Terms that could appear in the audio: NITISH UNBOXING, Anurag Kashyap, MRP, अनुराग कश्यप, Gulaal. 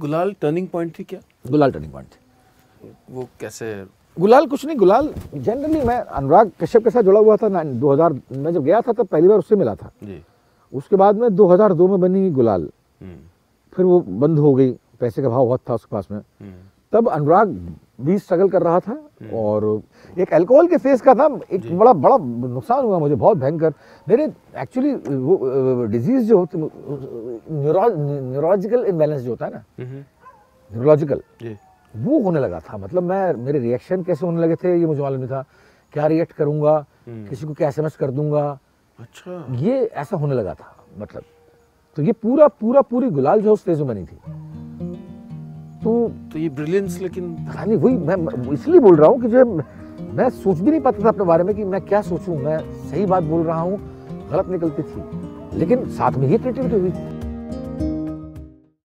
गुलाल turning point थी क्या? गुलाल टर्निंग पॉइंट थी। वो कैसे? गुलाल कुछ नहीं, गुलाल जनरली मैं अनुराग कश्यप के साथ जुड़ा हुआ था 2000 में जब गया था तब पहली बार उससे मिला था जी। उसके बाद में 2002 में बनी गुलाल, फिर वो बंद हो गई, पैसे का भाव बहुत था उसके पास में। तब अनुराग भी स्ट्रगल कर रहा था और एक अल्कोहल के फेस का था। एक बड़ा बड़ा नुकसान हुआ मुझे, बहुत भयंकर। मेरे एक्चुअली वो डिजीज़ जो होती न्यूरोलॉजिकल इम्बैलेंस जो होता है ना, न्यूरोलॉजिकल, वो होने लगा था। मतलब मैं, मेरे रिएक्शन कैसे होने लगे थे ये मुझे मालूम नहीं था, क्या रिएक्ट करूँगा, किसी को क्या SMS कर दूंगा। अच्छा, ये ऐसा होने लगा था। मतलब तो ये पूरा पूरी गुलाल जो उस स्टेज में बनी थी। तो ये ब्रिलियंस, लेकिन पता नहीं, वही मैं इसलिए बोल रहा हूँ कि जो मैं सोच भी नहीं पाता था अपने बारे में कि मैं क्या सोचूं। मैं सही बात बोल रहा हूँ, गलत निकलती थी, लेकिन साथ में ये क्रिएटिविटी हुई।